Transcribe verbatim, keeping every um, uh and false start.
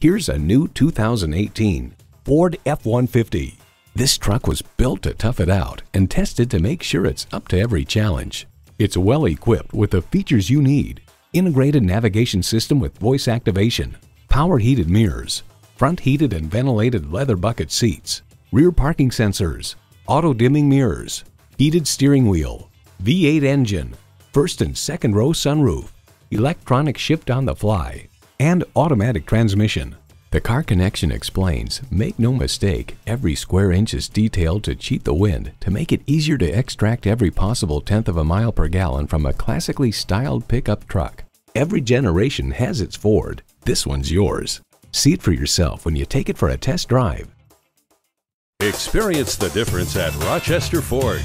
Here's a new two thousand eighteen Ford F one fifty. This truck was built to tough it out and tested to make sure it's up to every challenge. It's well equipped with the features you need: integrated navigation system with voice activation, power heated mirrors, front heated and ventilated leather bucket seats, rear parking sensors, auto dimming mirrors, heated steering wheel, V eight engine, first and second row sunroof, electronic shift on the fly, and automatic transmission. The Car Connection explains, make no mistake, every square inch is detailed to cheat the wind to make it easier to extract every possible tenth of a mile per gallon from a classically styled pickup truck. Every generation has its Ford. This one's yours. See it for yourself when you take it for a test drive. Experience the difference at Rochester Ford.